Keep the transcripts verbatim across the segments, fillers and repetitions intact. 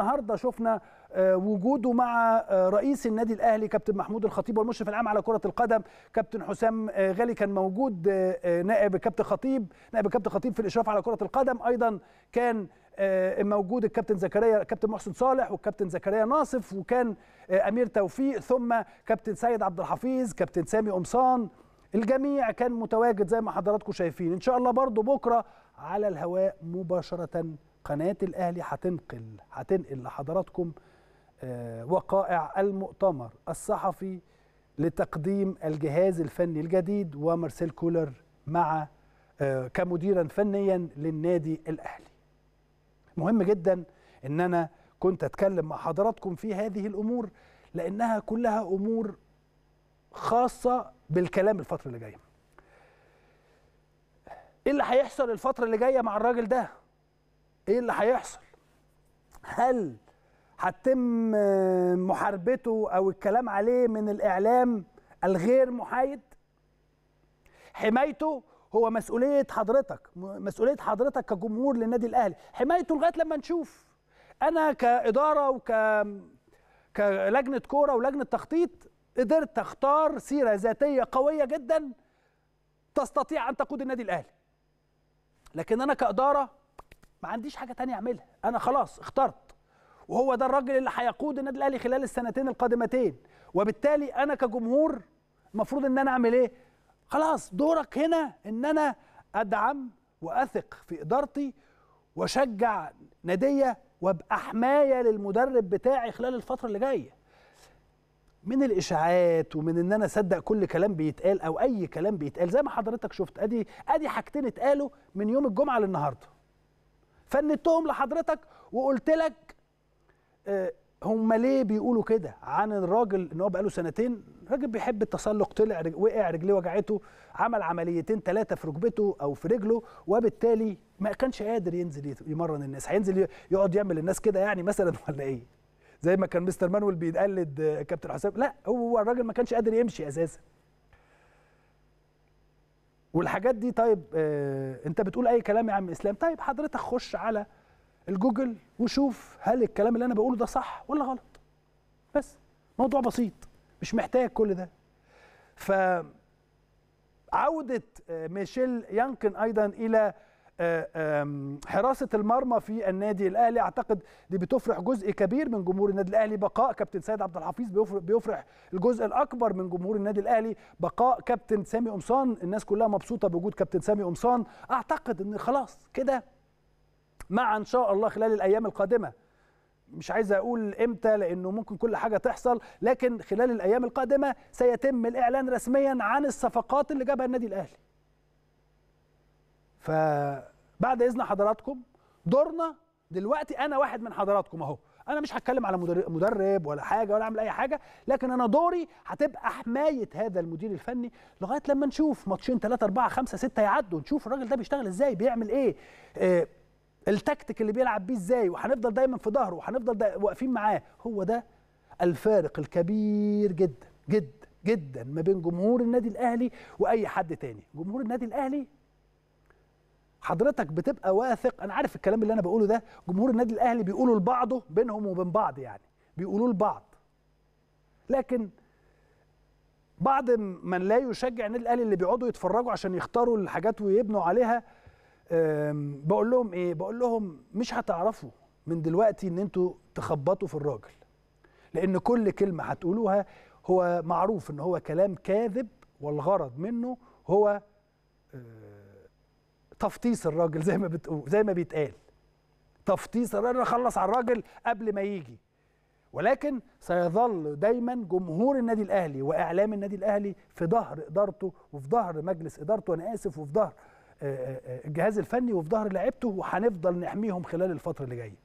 النهارده شفنا وجوده مع رئيس النادي الاهلي كابتن محمود الخطيب والمشرف العام على كره القدم كابتن حسام غالي، كان موجود نائب الكابتن خطيب نائب الكابتن خطيب في الاشراف على كره القدم، ايضا كان موجود الكابتن زكريا كابتن محسن صالح والكابتن زكريا ناصف، وكان امير توفيق، ثم كابتن سيد عبد الحفيظ، كابتن سامي قمصان، الجميع كان متواجد زي ما حضراتكم شايفين. ان شاء الله برضو بكره على الهواء مباشره قناه الاهلي هتنقل هتنقل لحضراتكم وقائع المؤتمر الصحفي لتقديم الجهاز الفني الجديد ومارسيل كولر مع كمديرا فنيا للنادي الاهلي. مهم جدا ان انا كنت اتكلم مع حضراتكم في هذه الامور لانها كلها امور خاصه بالكلام الفتره اللي جايه. ايه اللي هيحصل الفتره اللي جايه مع الراجل ده؟ ايه اللي هيحصل؟ هل هتتم محاربته او الكلام عليه من الاعلام الغير محايد؟ حمايته هو مسؤوليه حضرتك، مسؤوليه حضرتك كجمهور للنادي الاهلي، حمايته لغايه لما نشوف. انا كاداره وك كلجنه كوره ولجنه تخطيط قدرت اختار سيره ذاتيه قويه جدا تستطيع ان تقود النادي الاهلي. لكن انا كاداره ما عنديش حاجه ثانيه اعملها، انا خلاص اخترت. وهو ده الراجل اللي هيقود النادي الاهلي خلال السنتين القادمتين، وبالتالي انا كجمهور المفروض ان انا اعمل ايه؟ خلاص دورك هنا ان انا ادعم واثق في ادارتي واشجع ناديه وابقى حمايه للمدرب بتاعي خلال الفتره اللي جايه. من الاشاعات ومن ان انا اصدق كل كلام بيتقال او اي كلام بيتقال زي ما حضرتك شفت، ادي ادي حاجتين اتقالوا من يوم الجمعه للنهارده. فنتهم لحضرتك وقلت لك هم ليه بيقولوا كده عن الراجل ان هو بقاله سنتين، راجل بيحب التسلق، طلع وقع رجليه وجعته، عمل عمليتين ثلاثه في ركبته او في رجله، وبالتالي ما كانش قادر ينزل يمرن الناس، هينزل يقعد يعمل الناس كده يعني مثلا ولا ايه؟ زي ما كان مستر مانويل بيقلد كابتن حسام، لا هو الراجل ما كانش قادر يمشي اساسا. والحاجات دي طيب آه انت بتقول اي كلام يا عم اسلام، طيب حضرتك خش على الجوجل وشوف هل الكلام اللي انا بقوله ده صح ولا غلط، بس موضوع بسيط مش محتاج كل ده. ف عوده ميشيل بلانكن ايضا الى حراسه المرمى في النادي الاهلي اعتقد دي بتفرح جزء كبير من جمهور النادي الاهلي، بقاء كابتن سيد عبد الحفيظ بيفرح الجزء الاكبر من جمهور النادي الاهلي، بقاء كابتن سامي قمصان، الناس كلها مبسوطه بوجود كابتن سامي قمصان. اعتقد ان خلاص كده مع ان شاء الله خلال الايام القادمه، مش عايز اقول امتى لانه ممكن كل حاجه تحصل، لكن خلال الايام القادمه سيتم الاعلان رسميا عن الصفقات اللي جابها النادي الاهلي. فبعد اذن حضراتكم دورنا دلوقتي، انا واحد من حضراتكم اهو، انا مش هتكلم على مدرب ولا حاجه ولا اعمل اي حاجه، لكن انا دوري هتبقى حمايه هذا المدير الفني لغايه لما نشوف ماتشين ثلاثه اربعه خمسه سته يعدوا، نشوف الراجل ده بيشتغل ازاي، بيعمل ايه، إيه التكتيك اللي بيلعب بيه ازاي، وهنفضل دايما في ظهره وهنفضل واقفين معاه. هو ده الفارق الكبير جدا جدا جدا ما بين جمهور النادي الاهلي واي حد تاني. جمهور النادي الاهلي حضرتك بتبقى واثق، انا عارف الكلام اللي انا بقوله ده جمهور النادي الاهلي بيقوله لبعضه بينهم وبين بعض، يعني بيقولوه لبعض، لكن بعض من لا يشجع النادي الاهلي اللي بيقعدوا يتفرجوا عشان يختاروا الحاجات ويبنوا عليها بقول لهم ايه؟ بقول لهم مش هتعرفوا من دلوقتي ان انتوا تخبطوا في الراجل، لان كل كلمه هتقولوها هو معروف ان هو كلام كاذب، والغرض منه هو تفطيس الراجل زي ما بتقول زي ما بيتقال، تفطيس الراجل، خلص على الراجل قبل ما يجي. ولكن سيظل دايما جمهور النادي الاهلي واعلام النادي الاهلي في ظهر ادارته وفي ظهر مجلس ادارته، انا اسف، وفي ظهر الجهاز الفني وفي ظهر لعيبته، وهنفضل نحميهم خلال الفتره اللي جايه.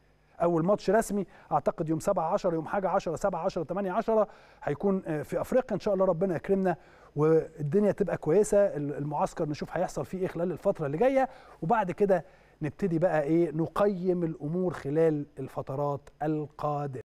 اول ماتش رسمي اعتقد يوم سبعة عشرة، يوم حاجه عشرة، سبعة عشرة، تمانية عشرة، هيكون في افريقيا ان شاء الله، ربنا يكرمنا والدنيا تبقى كويسه. المعسكر نشوف هيحصل فيه ايه خلال الفتره اللي جايه، وبعد كده نبتدي بقى ايه نقيم الامور خلال الفترات القادمه.